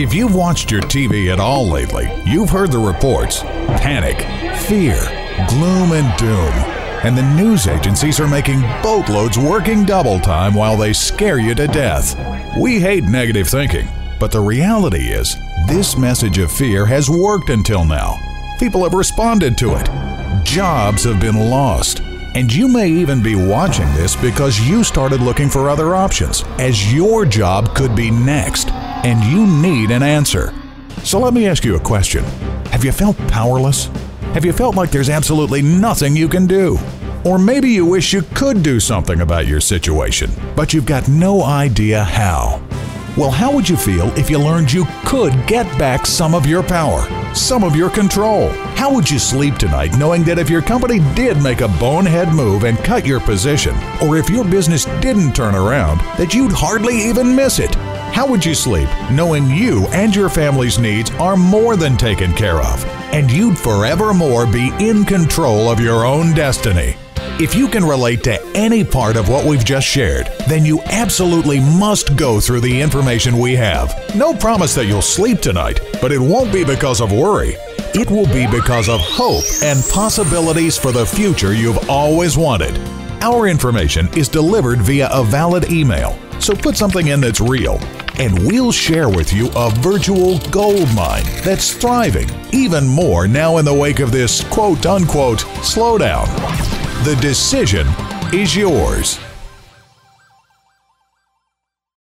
If you've watched your TV at all lately, you've heard the reports: panic, fear, gloom and doom. And the news agencies are making boatloads working double time while they scare you to death. We hate negative thinking, but the reality is this message of fear has worked until now. People have responded to it. Jobs have been lost. And you may even be watching this because you started looking for other options, as your job could be next, and you need an answer. So let me ask you a question. Have you felt powerless? Have you felt like there's absolutely nothing you can do? Or maybe you wish you could do something about your situation, but you've got no idea how. Well, how would you feel if you learned you could get back some of your power, some of your control? How would you sleep tonight knowing that if your company did make a bonehead move and cut your position, or if your business didn't turn around, that you'd hardly even miss it? How would you sleep knowing you and your family's needs are more than taken care of, and you'd forevermore be in control of your own destiny? If you can relate to any part of what we've just shared, then you absolutely must go through the information we have. No promise that you'll sleep tonight, but it won't be because of worry. It will be because of hope and possibilities for the future you've always wanted. Our information is delivered via a valid email, so put something in that's real, and we'll share with you a virtual gold mine that's thriving even more now in the wake of this quote-unquote slowdown. The decision is yours.